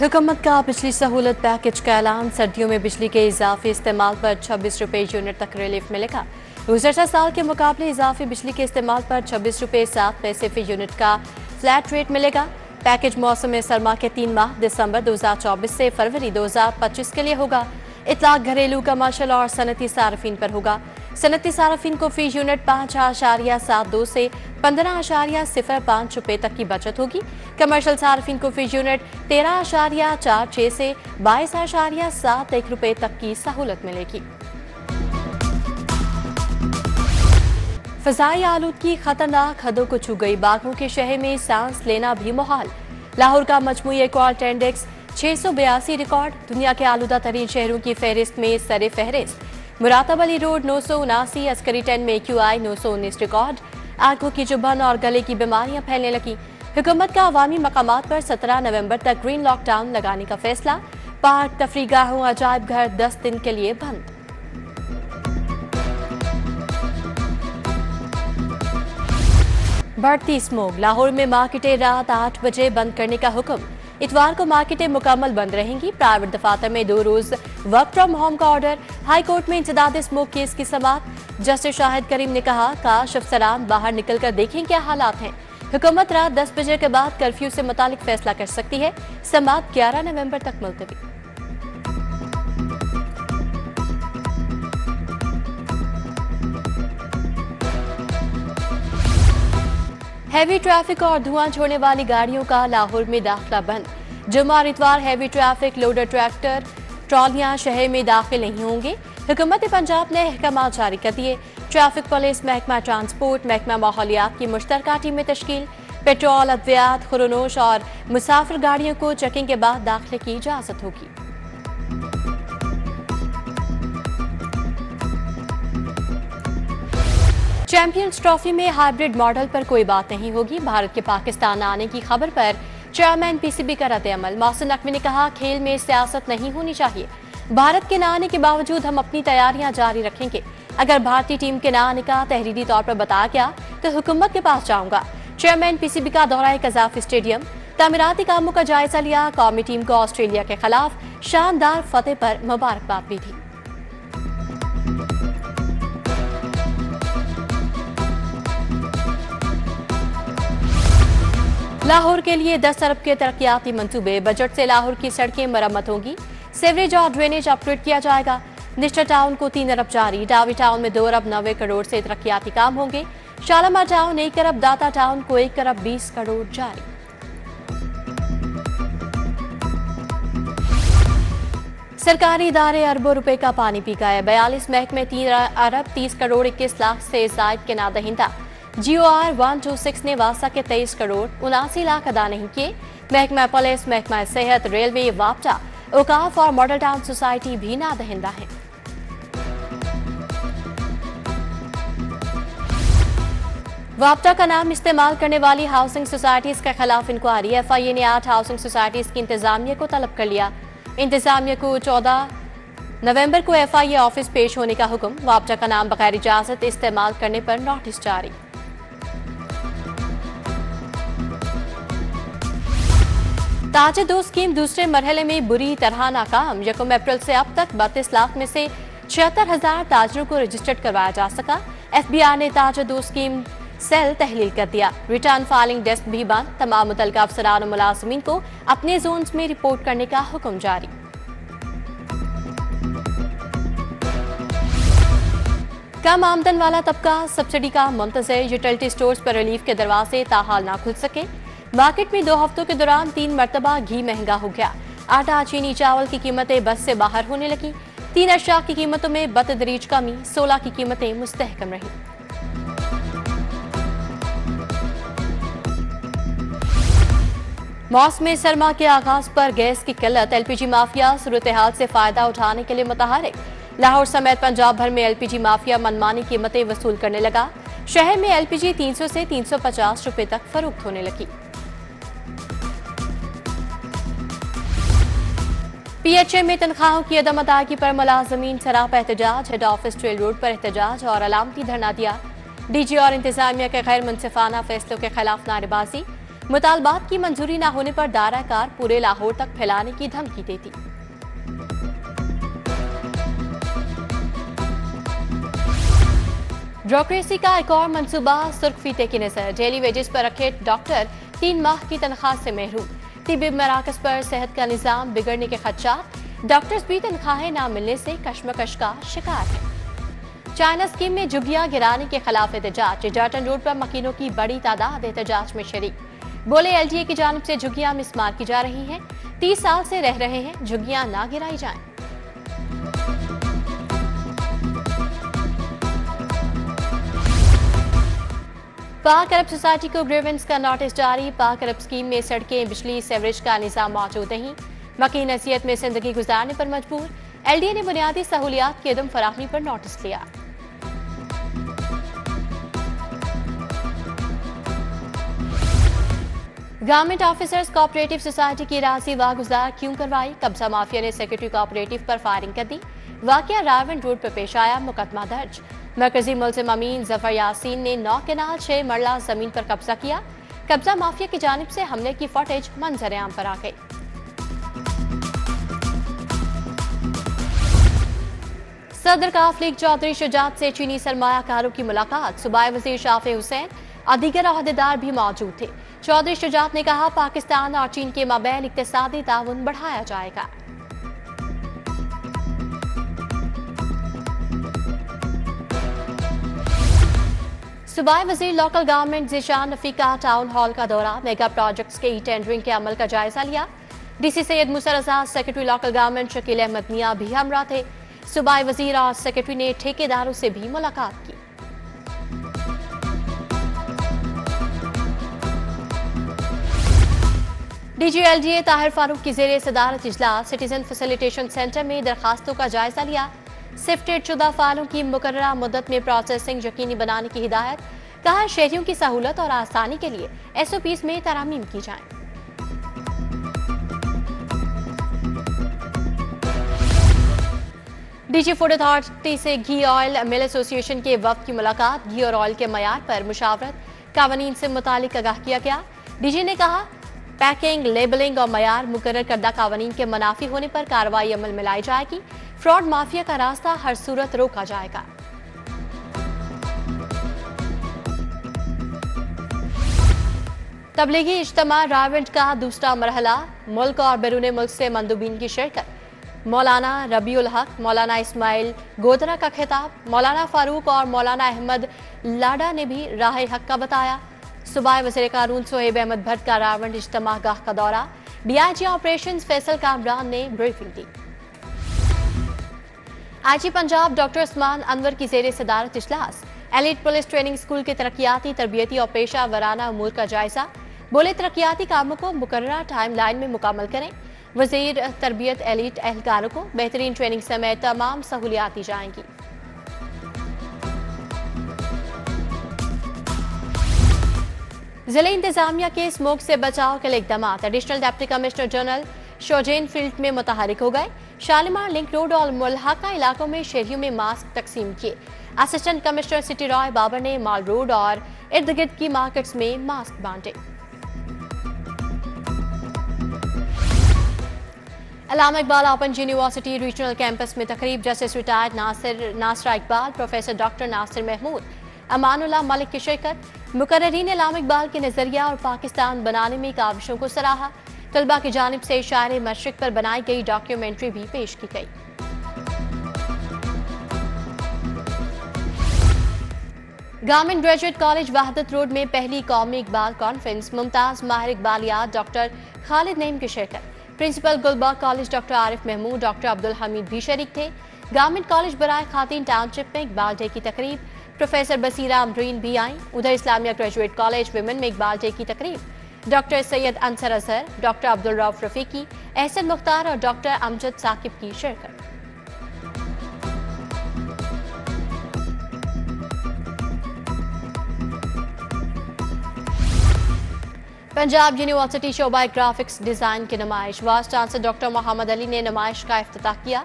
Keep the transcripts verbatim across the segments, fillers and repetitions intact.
हुकूमत का बिजली सहूलत पैकेज का ऐलान। सर्दियों में बिजली के इजाफी इस्तेमाल पर छब्बीस रुपये यूनिट तक रिलीफ मिलेगा। गुजशा साल के मुकाबले इजाफी बिजली के इस्तेमाल पर छब्बीस रुपये सात पैसे फी यूनिट का फ्लैट रेट मिलेगा। पैकेज मौसम सरमा के तीन माह दिसंबर दो हज़ार चौबीस से फरवरी दो हज़ार पच्चीस के लिए होगा। इतलाक घरेलू कमर्शल और सनती सार्फिन पर होगा। सनती सार्फिन को फी यूनिट पाँच आशारिया सात दो से पंद्रह आशारिया सिफर पाँच रुपये तक की बचत होगी। कमर्शल सार्फिन को फी यूनिट तेरह आशारिया चार छः से बाईस आशारिया सात एक रुपये तक की सहूलत मिलेगी। फजाई आलूदगी खतरनाक हदों को छू गई। बागों के शहर में सांस लेना भी मुहाल। लाहौर का मजमूई क्वाल्ट इंडेक्स छः सौ बयासी रिकॉर्ड। दुनिया के आलूदा तरीन शहरों की फहरिस्त में सर फहरिस्त मुरातब अली रोड नौ सौ उनासी, अस्करी टेन में क्यू आई नौ सौ उन्नीस रिकॉर्ड। आंखों की जुबान और गले की बीमारियां फैलने लगी। हुकूमत का अवामी मकामात पर सत्रह नवंबर तक ग्रीन लॉकडाउन लगाने का फैसला। पार्क, तफरीगाहों, अजायब घर दस दिन के लिए बंद। बढ़ती स्मोक। लाहौर में मार्केटें रात आठ बजे बंद करने का हुक्म। इतवार को मार्केटें मुकम्मल बंद रहेंगी। प्राइवेट दफातर में दो रोज वर्क फ्रॉम होम का ऑर्डर। हाई कोर्ट में इंसदाद स्मोक केस की समाअत। जस्टिस शाहिद करीम ने कहा, काश अफसरान बाहर निकल कर देखें क्या हालात हैं। हुकूमत रात दस बजे के बाद कर्फ्यू से मुतालिक फैसला कर सकती है। समाअत ग्यारह नवंबर तक मुलतवी। हैवी ट्रैफिक और धुआं छोड़ने वाली गाड़ियों का लाहौर में दाखिला बंद। जुम्मा और इतवार हैवी ट्रैफिक लोडर ट्रैक्टर ट्रॉलियां शहर में दाखिल नहीं होंगे। हुकूमत पंजाब ने अहकाम जारी कर दिए। ट्रैफिक पुलिस महकमा ट्रांसपोर्ट महकमा माहौलियात की मुश्तरका टीम में तश्कील। पेट्रोल, अद्वियात, खुरनोश और मुसाफिर गाड़ियों को चेकिंग के बाद दाखिले की इजाजत होगी। चैंपियंस ट्रॉफी में हाइब्रिड मॉडल पर कोई बात नहीं होगी। भारत के पाकिस्तान आने की खबर पर चेयरमैन पीसीबी का रद्देअमल। मोहसिन नकवी ने कहा, खेल में सियासत नहीं होनी चाहिए। भारत के न आने के बावजूद हम अपनी तैयारियां जारी रखेंगे। अगर भारतीय टीम के न आने का तहरीरी तौर पर बताया गया तो हुकूमत के पास जाऊंगा। चेयरमैन पीसीबी का दौरा कजाफ स्टेडियम। तामीराती कामों का जायजा लिया। कौमी टीम को ऑस्ट्रेलिया के खिलाफ शानदार फतेह पर मुबारकबाद भी दी। लाहौर के लिए दस अरब के तरक्याती मंसूबे। बजट से लाहौर की सड़कें मरम्मत होंगी। सीवरेज और ड्रेनेज अपग्रेड किया जाएगा। निश्चर टाउन को तीन अरब जारी। डावी टाउन में दो अरब नब्बे करोड़ से तरक्याती काम होंगे। शालामार टाउन एक अरब, दाता टाउन को एक अरब बीस करोड़ जारी। सरकारी इदारे अरबों रुपए का पानी पी गए। बयालीस महकमे तीन अरब तीस करोड़ इक्कीस लाख से जायद के नादहिंदा। GO R one two six ने वासा के तेईस करोड़ उनासी लाख अदा नहीं किए। महकमा पुलिस, महकमा सेहत, रेलवे, वापटा, ओकाफ और मॉडल टाउन सोसाइटी भी नादहिंदा है। वापटा का नाम इस्तेमाल करने वाली हाउसिंग सोसाइटीज के खिलाफ इंक्वायरी। एफआईए ने आठ हाउसिंग सोसाइटीज की इंतजामिया को तलब कर लिया। इंतजामिया को चौदह नवंबर को एफआईए ऑफिस पेश होने का हुक्म। वापटा का नाम बगैर इजाजत इस्तेमाल करने पर नोटिस जारी। ताजे दो स्कीम दूसरे मरहले में बुरी तरह नाकाम। यकम अप्रैल से अब तक बत्तीस लाख में से छिहत्तर हजार ताजरों को रजिस्टर्ड करवाया जा सका। एफबीआर ने ताजे दो स्कीम सेल तहलील कर दिया। रिटर्न फाइलिंग डेस्क भी बंद। तमाम मुतलका अफसरान और मुलाजमीन को अपने जोन में रिपोर्ट करने का हुक्म जारी। कम आमदन वाला तबका सब्सिडी का मुंतजर। यूटिलिटी स्टोर्स पर रिलीफ के दरवाजे ताहाल ना खुल सके। मार्केट में दो हफ्तों के दौरान तीन मरतबा घी महंगा हो गया। आटा, चीनी, चावल की कीमतें बस से बाहर होने लगी। तीन अशया की कीमतों में बतदरीज कमी। सोलह की कीमतें मुस्तहकम रही। मौसम सरमा के आगाज पर गैस की किल्लत। एलपीजी माफिया सूरतहाल से फायदा उठाने के लिए मुतहरिक। लाहौर समेत पंजाब भर में एलपीजी माफिया मनमानी कीमतें वसूल करने लगा। शहर में एलपीजी तीन सौ से तीन सौ पचास रुपए तक फरोख्त होने लगी। पीएचए में तनख्वाहों की अदम अदायगी पर मुलाजमीन शराब एहतजाज। हेड ऑफिस ट्रेल रोड पर एहतजाज और अलामती धरना दिया। डीजी और इंतजामिया के गैर मुनसिफाना फैसलों के खिलाफ नारेबाजी। मुतालबात की मंजूरी न होने पर दायरा कार पूरे लाहौर तक फैलाने की धमकी देती। ब्यूरोक्रेसी का एक और मंसूबा सुर्ख फीते की नजर। डेली वेजेस पर रखे डॉक्टर तीन माह की तनख्वाह से महरूम। तिब्बी मराकज पर सेहत का निजाम बिगड़ने के खदशात। डॉक्टर्स भी तनख्वाहें न मिलने से कश्मकश का शिकार है। चाइना स्कीम में झुग्गियां गिराने के खिलाफ एहतजाज। जाटन रोड पर मकीनों की बड़ी तादाद एहतजाज में शरीक। बोले एल टी ए की जानिब से झुग्गियां मिसमार की जा रही हैं। तीस साल से रह रहे हैं, झुग्गियां ना गिराई जाएं। पाक अरब सोसाइटी को ग्रीवेंस का नोटिस जारी। पाक अरब स्कीम में सड़कें, बिजली, सीवरेज का निजाम मौजूद नहीं। मकी नसीहत में जिंदगी गुजारने पर मजबूर। एल डी ए ने बुनियादी सहूलियात की अदम फराहमी पर नोटिस लिया। गवर्नमेंट ऑफिसर्स कोऑपरेटिव सोसाइटी की राशि वागुजार क्यों करवाई? कब्जा माफिया ने सेक्रेटरी कोऑपरेटिव पर फायरिंग कर दी। वाकया रायवन रोड पर पेश आया, मुकदमा दर्ज। मरकजी मुलजिम अमीन जफर यासीन ने नौ केनाल छह मरला जमीन पर कब्जा किया। कब्जा माफिया की जानिब से हमले की फुटेज मंजरेआम पर आ गई। सदर का अफलीक चौधरी शुजात से चीनी सरमायाकारों की मुलाकात। सूबाई वजीर शाफे हुसैन और दीगर अहदेदार भी मौजूद थे। चौधरी शुजात ने कहा, पाकिस्तान और चीन के माबैन इक्तिसादी ताउन बढ़ाया जाएगा। सूबाई वजीर लोकल गवर्नमेंट जिशान रफी का टाउन हॉल का दौरा। मेगा प्रोजेक्ट्स के ई टेंडरिंग के अमल का जायजा लिया। D C Syed Musa Raza, secretary local government Shakeel Ahmad Mian भी हमरा थे। सूबाई वजीर और सेक्रेटरी ने ठेकेदारों से भी मुलाकात की। D G L D A Tahir Farooq की जेर सदारत इजलास। सिटीजन फैसिलिटेशन सेंटर में दरखास्तों का जायजा लिया। सिफ्टेड शुदा फाइलों की मुकर्रर मुद्दत में प्रोसेसिंग यकीनी बनाने की हिदायत। कहा, शहरियों की सहूलत और आसानी के लिए एस ओ पीज़ में तरामीम की जाएं। डी जी फूड अथॉरिटी से घी ऑयल मिल एसोसिएशन के वफद की मुलाकात। घी और ऑयल के मयार पर मुशावरत कानून से मुतालिक आगाह किया गया। डी जी ने कहा, पैकिंग, लेबलिंग और मयार मुकर्रर करदा कानून के मुनाफी होने पर कार्रवाई अमल में लाई जाएगी। फ्रॉड माफिया का रास्ता हर सूरत रोका जाएगा। तबलीगी इज्तमा रायवंड का दूसरा मरहला। मुल्क और बैरून मुल्क से मंदूबीन की शिरकत। मौलाना रबीउल हक, मौलाना इस्माइल गोदरा का खिताब। मौलाना फारूक और मौलाना अहमद लाडा ने भी राह हक का बताया। सूबाई वज़ीर कानून ज़ोहैब अहमद भट्ट का रायवंड इज्तमा गाह का दौरा। D I G operations Faisal Kamran ने ब्रीफिंग दी। I G Punjab doctor Usman Anwar की जेर सदारत इजलास। एलिट पुलिस ट्रेनिंग स्कूल के तरक्याती, तरबियती और पेशा वराना अमूर का जायजा। बोले, तरक्याती कामों को मुकर्रर टाइम लाइन में मुकम्मल करें। वजीर तरबियत एलिट एहलकारों को बेहतरीन ट्रेनिंग समेत तमाम सहूलियात दी जाएंगी। जिले इंतजामिया के स्मोक से बचाव के लिए इकदाम। एडिशनल डिप्टी कमिश्नर जनरल शोजेन फील्ड में मुतहरिक हो गए। शालीमार लिंक रोड और मुल्हाका इलाकों में शहरियों में मास्क तकसीम किए। Assistant commissioner city Rai Babar ने माल रोड और इर्द गिर्द की मार्केट्स में मास्क बांटे। Allama Iqbal open university regional campus में तकरीब। Justice retired Nasir Nasra Iqbal, professor doctor Nasir Mahmood, Amanullah Malik की शिरकत। मुकर्ररीन ने अल्लामा इकबाल के नजरिया और पाकिस्तान बनाने में काविशों को सराहा। तलबा की जानिब से शायर मशरक पर बनाई गई डॉक्यूमेंट्री भी पेश की गई। Government graduate college Wahdat road में पहली कौमी इकबाल कॉन्फ्रेंस। मुमताज माहिर इकबालियात डॉक्टर खालिद नईम की शिरकत। Principal Gulberg college doctor Arif Mahmood, doctor Abdul Hameed भी शरीक थे। गवर्नमेंट कॉलेज बराए खातिन टाउनशिप में इकबाल डे की तकरीब। प्रोफेसर बसीरा अमरीन भी आई। उधर इस्लामिया ग्रेजुएट कॉलेज विमेन में इकबाल डे की तकरीब। डॉक्टर सैयद अंसर अजहर, डॉक्टर अब्दुल रऊफ रफीकी, एहसन मुख्तार और डॉक्टर अमजद साकिब की शिरकत। पंजाब यूनिवर्सिटी शोबा ग्राफिक्स डिजाइन की नुमाइश। Vice chancellor doctor Mohammad Ali ने नुमाइश का इफ्तिताह किया।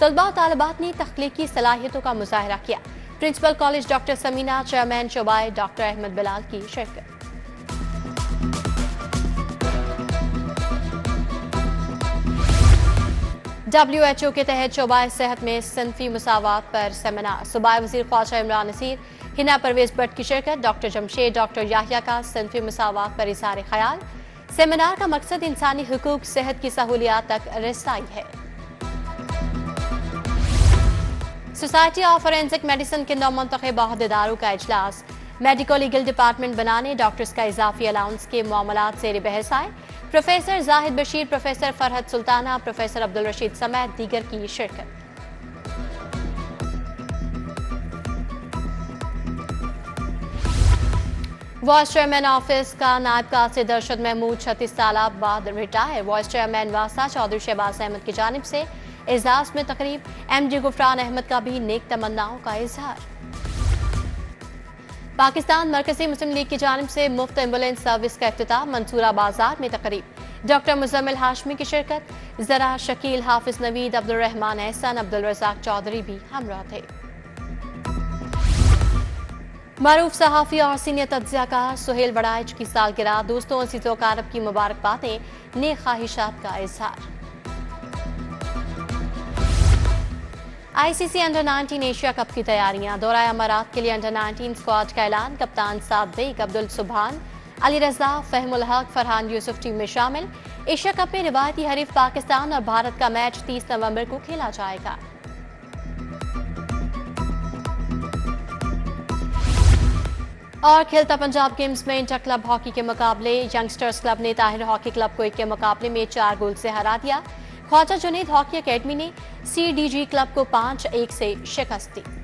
तलबा और तालिबात ने तख्लीकी सलाहियतों का मुजाहरा किया। Principal college doctor Samina, chairman शोबा डॉक्टर अहमद बिलाल की शिरकत। डब्ल्यू एच ओ के तहत शोबा सेहत में सनफी मसावत पर सेमिनार। सूबाई वज़ीर ख्वाजा इमरान नसीर, हिना परवेज भट्ट की शिरकत। डॉक्टर जमशेद, डॉक्टर याहिया का सनफी मसावत पर इज़हार ख्याल। सेमिनार का मकसद इंसानी हकूक़, सेहत की सहूलियात तक रसाई है। सोसाइटी ऑफ फॉरेंसिक मेडिसिन के नौ मुंतखब अहदेदारों का इजलास। मेडिको लीगल डिपार्टमेंट बनाने, डॉक्टर्स का इजाफी अलाउंस के मामलात से बहस आए। Professor Zahid Bashir, professor Farhat Sultana, professor Abdul Rashid समेत दीगर की शिरकत। वाइस चेयरमैन ऑफिस का नायब कासिद अरशद महमूद छत्तीस साल बाद रिटायर। वाइस चेयरमैन वासा चौधरी शहबाज अहमद की जानिब से इजलास में तकरीब। एम डी गुफरान अहमद का भी नेक तमन्नाओं का इजहार। पाकिस्तान मरकजी मुस्लिम लीग की जानिब से मुफ्त एम्बुलेंस सर्विस का इफ्तिताह। मंसूरा बाजार में तकरीब। डॉक्टर मुजम्मिल हाशमी की शिरकत। जरा शकील, हाफिज नवीद, अब्दुलरहमान एहसन, अब्दुल रज़ाक चौधरी भी हमरा थे। मारूफ सहाफ़ी और सीनियर तज्ज़ियाकार सुहेल बड़ाइच की सालगिरह। दोस्तों और सीतों का अरब की मुबारकबादें, नेक ख्वाहिशात का इजहार। ICC under nineteen Asia cup की तैयारियां। दौरा अमारात के लिए अंडर नाइनटीन स्क्वाड का ऐलान। कप्तान साद बेग, अब्दुल सुबहान, अली रजा, फहमुल हक, फरहान यूसुफ टीम में शामिल। एशिया कप में रिवायती हरीफ पाकिस्तान और भारत का मैच तीस नवंबर को खेला जाएगा। और खेलता पंजाब गेम्स में इंटर क्लब हॉकी के मुकाबले। यंगस्टर्स क्लब ने ताहिर हॉकी क्लब को एक के मुकाबले में चार गोल से हरा दिया। ख्वाजा जुनेद हॉकी अकेडमी ने सी डी जी क्लब को पाँच एक से शिकस्त दी।